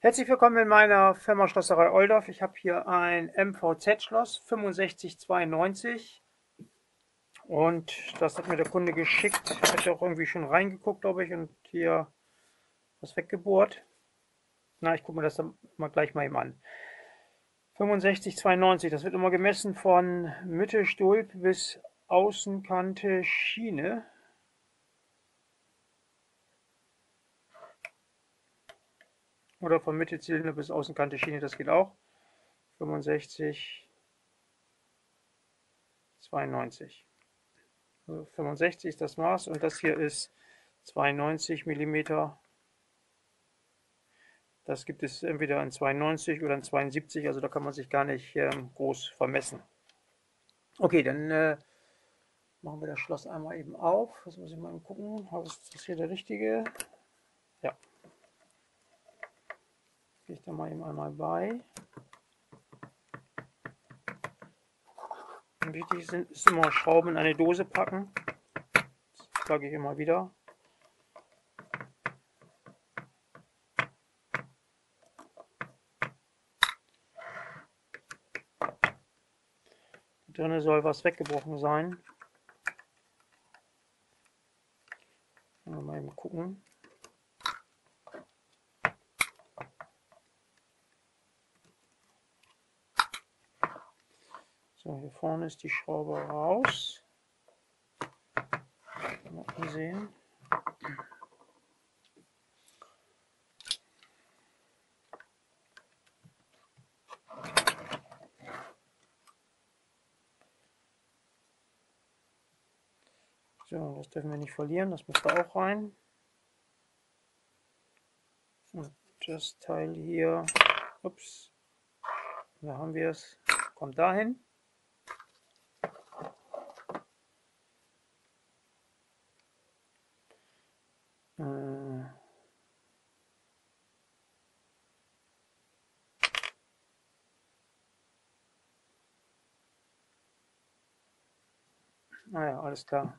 Herzlich willkommen in meiner Firma Schlosserei Oldorf. Ich habe hier ein MVZ-Schloss 6592 und das hat mir der Kunde geschickt. Ich hatte auch irgendwie schon reingeguckt, glaube ich, und hier was weggebohrt. Na, ich gucke mir das dann gleich mal eben an. 6592, das wird immer gemessen von Mitte Stulp bis Außenkante Schiene. Oder von Mitte Zylinder bis Außenkante Schiene, das geht auch. 65, 92. Also 65 ist das Maß und das hier ist 92 mm. Das gibt es entweder in 92 oder in 72, also da kann man sich gar nicht groß vermessen. Okay, dann machen wir das Schloss einmal eben auf. Das muss ich mal gucken, ist das hier der richtige? Ja. Gehe ich da mal eben einmal bei. Und wichtig ist immer Schrauben in eine Dose packen. Das sage ich immer wieder. Da drinnen soll was weggebrochen sein. Mal eben gucken. Hier vorne ist die Schraube raus. Mal sehen. So, das dürfen wir nicht verlieren. Das muss da auch rein. Und das Teil hier, ups, da haben wir es, kommt dahin. Naja, alles klar.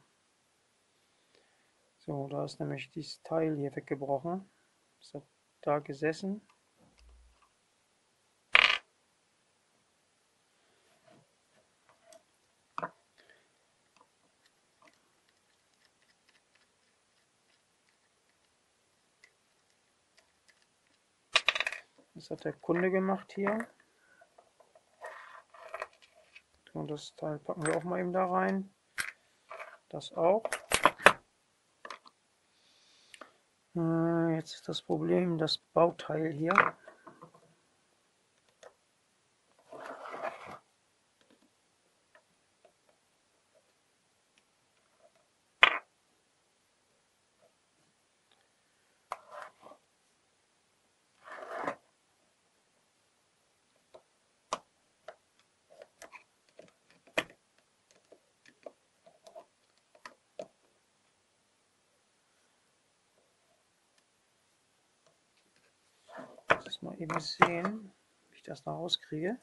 So, da ist nämlich dieses Teil hier weggebrochen. Ist da gesessen. Das hat der Kunde gemacht hier. Und das Teil packen wir auch mal eben da rein. Das auch. Jetzt ist das Problem, das Bauteil hier. Das mal eben sehen, wie ich das da rauskriege.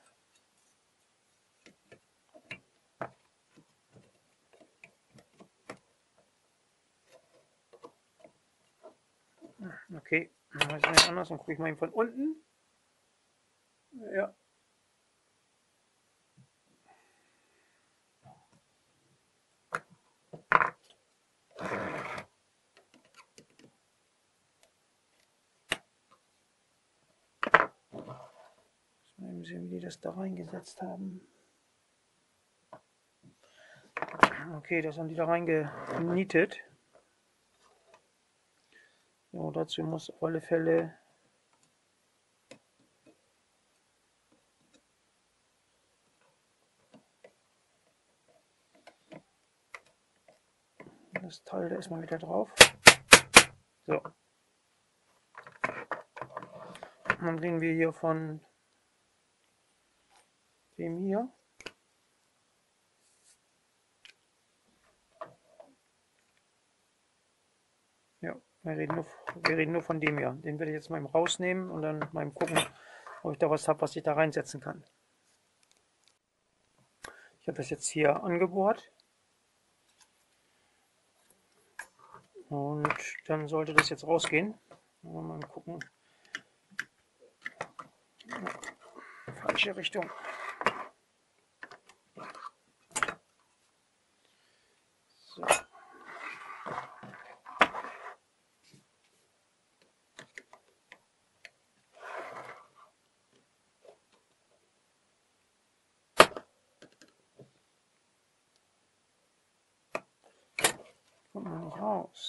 Okay, dann mache ich es anders und gucke ich mal eben von unten. Ja. Sehen, wie die das da reingesetzt haben. Okay, das haben die da reingenietet. So, dazu muss auf alle Fälle das Teil da erstmal wieder drauf. So. Dann kriegen wir hier von dem hier. Ja, wir reden nur von dem hier. Den werde ich jetzt mal rausnehmen und dann mal gucken, ob ich da was habe, was ich da reinsetzen kann. Ich habe das jetzt hier angebohrt. Und dann sollte das jetzt rausgehen. Mal gucken, Falsche Richtung. So. Kommt man nicht raus.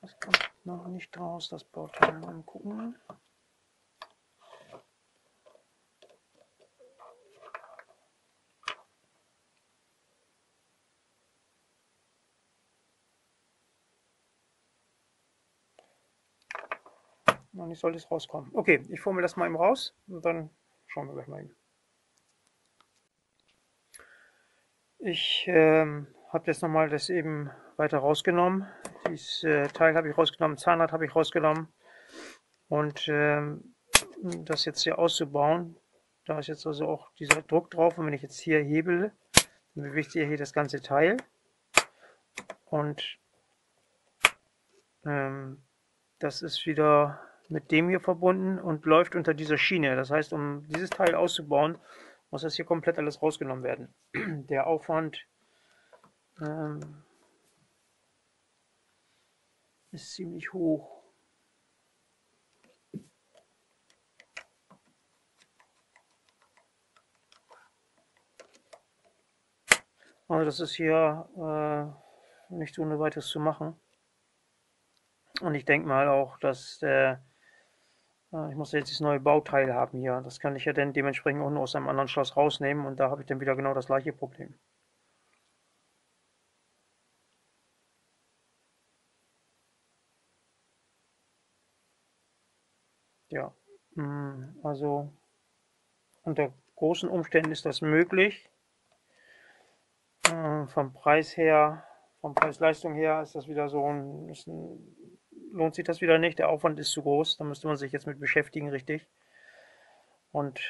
Das kommt noch nicht raus, das Bauteil. Mal gucken. Noch nicht soll es rauskommen. Okay, ich formel das mal eben raus und dann schauen wir gleich mal eben. Ich habe jetzt nochmal das eben weiter rausgenommen. Dieses Teil habe ich rausgenommen, Zahnrad habe ich rausgenommen. Und um das jetzt hier auszubauen, da ist jetzt also auch dieser Druck drauf. Und wenn ich jetzt hier hebele, dann bewegt ihr hier das ganze Teil. Und das ist wieder mit dem hier verbunden und läuft unter dieser Schiene. Das heißt, um dieses Teil auszubauen, muss das hier komplett alles rausgenommen werden. Der Aufwand ist ziemlich hoch. Also das ist hier nicht ohne weiteres zu machen. Und ich denke mal auch, dass ich muss jetzt das neue Bauteil haben hier. Das kann ich ja dann dementsprechend auch nur aus einem anderen Schloss rausnehmen und da habe ich dann wieder genau das gleiche Problem. Ja, also unter großen Umständen ist das möglich. Vom Preis her, vom Preis-Leistung her ist das wieder so ein, lohnt sich das wieder nicht, der Aufwand ist zu groß, da müsste man sich jetzt mit beschäftigen, richtig. Und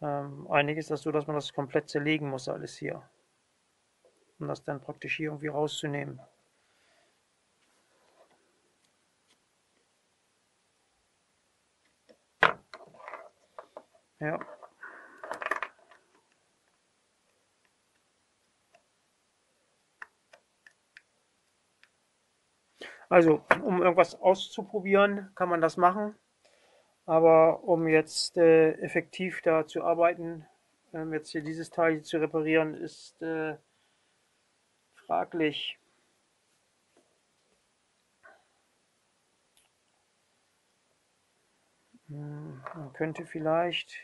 einiges ist das so, dass man das komplett zerlegen muss, alles hier. Um das dann praktisch hier irgendwie rauszunehmen. Ja. Also, um irgendwas auszuprobieren, kann man das machen, aber um jetzt effektiv da zu arbeiten, jetzt hier dieses Teil zu reparieren, ist fraglich. Man könnte vielleicht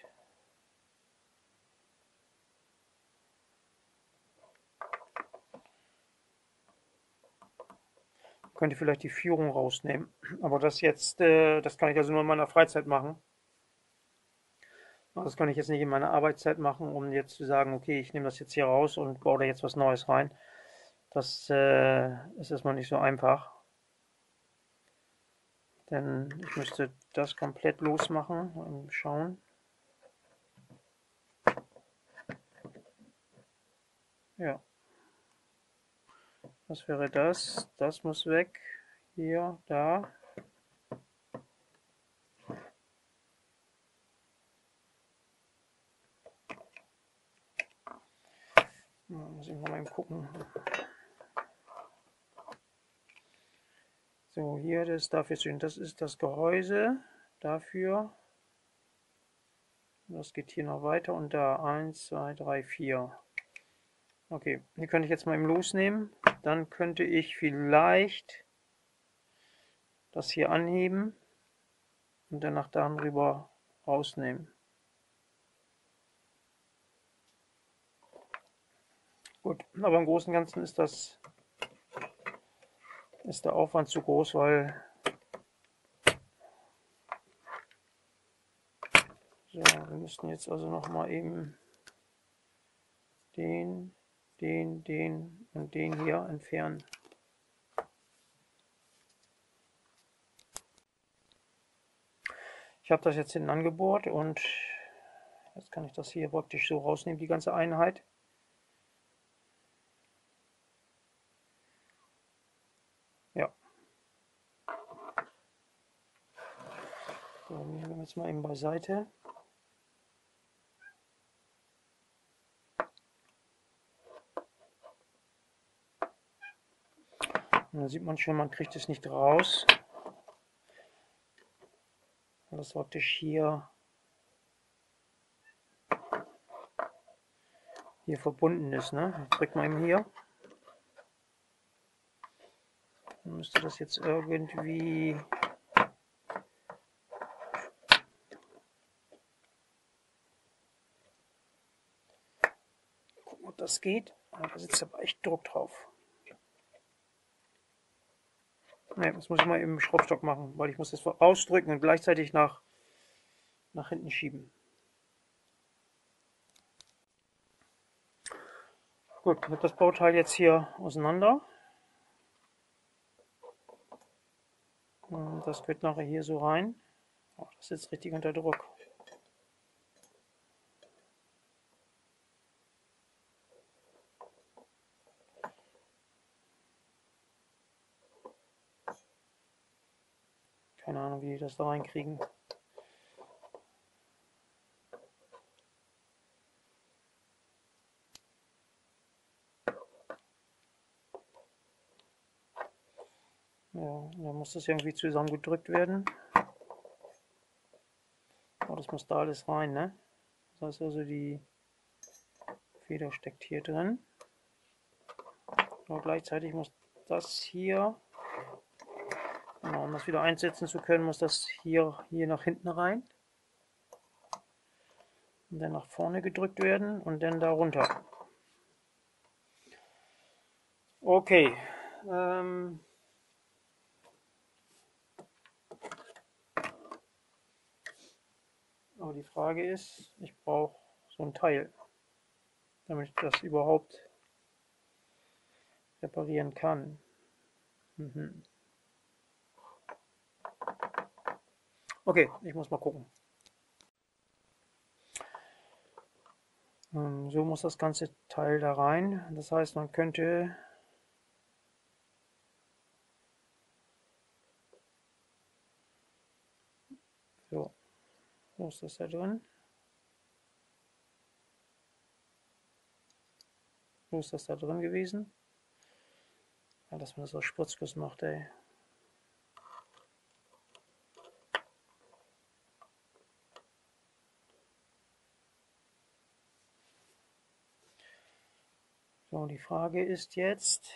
die Führung rausnehmen, aber das jetzt, das kann ich also nur in meiner Freizeit machen. Das kann ich jetzt nicht in meiner Arbeitszeit machen, um jetzt zu sagen, okay, ich nehme das jetzt hier raus und baue da jetzt was Neues rein. Das ist erstmal nicht so einfach. Denn ich müsste das komplett losmachen und schauen. Ja. Was wäre das? Das muss weg. Hier, da. Muss ich mal gucken. So, hier, das darf jetzt hin. Das ist das Gehäuse dafür. Das geht hier noch weiter und da 1, 2, 3, 4. Okay, die könnte ich jetzt mal eben losnehmen. Dann könnte ich vielleicht das hier anheben und danach darüber rausnehmen. Gut, aber im Großen und Ganzen ist das... ist der Aufwand zu groß, weil so, wir müssten jetzt also noch mal eben den und den hier entfernen. Ich habe das jetzt hinten angebohrt und jetzt kann ich das hier praktisch so rausnehmen, die ganze Einheit. Ja, So, die nehmen wir jetzt mal eben beiseite. Und da sieht man schon, man kriegt es nicht raus. Das praktisch hier verbunden ist, ne? Ich drücke mal eben hier. Dann müsste das jetzt irgendwie gucken, ob das geht. Da sitzt aber echt Druck drauf. Ne, das muss ich mal eben im Schraubstock machen, weil ich muss das rausdrücken und gleichzeitig nach hinten schieben. Gut, ich habe das Bauteil jetzt hier auseinander. Und das geht nachher hier so rein. Oh, das sitzt richtig unter Druck. Keine Ahnung, wie die das da reinkriegen. Ja, dann muss das irgendwie zusammengedrückt werden. Aber das muss da alles rein, ne? Das heißt also, die Feder steckt hier drin. Aber gleichzeitig muss das hier, genau, um das wieder einsetzen zu können, muss das hier nach hinten rein. Und dann nach vorne gedrückt werden und dann da runter. Okay. Aber die Frage ist, ich brauche so ein Teil, damit ich das überhaupt reparieren kann. Okay, ich muss mal gucken. So muss das ganze Teil da rein. Das heißt, man könnte so, wo ist das da drin? Wo ist das da drin gewesen? Ja, dass man das aus Spritzguss macht, ey. So, die Frage ist jetzt,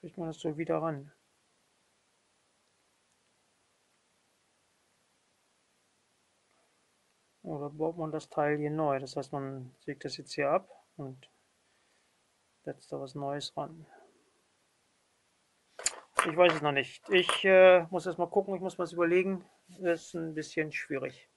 kriegt man das so wieder ran. Oder baut man das Teil hier neu? Das heißt, man sägt das jetzt hier ab und setzt da was Neues ran. Ich weiß es noch nicht. Ich muss erst mal gucken, ich muss was überlegen. Das ist ein bisschen schwierig.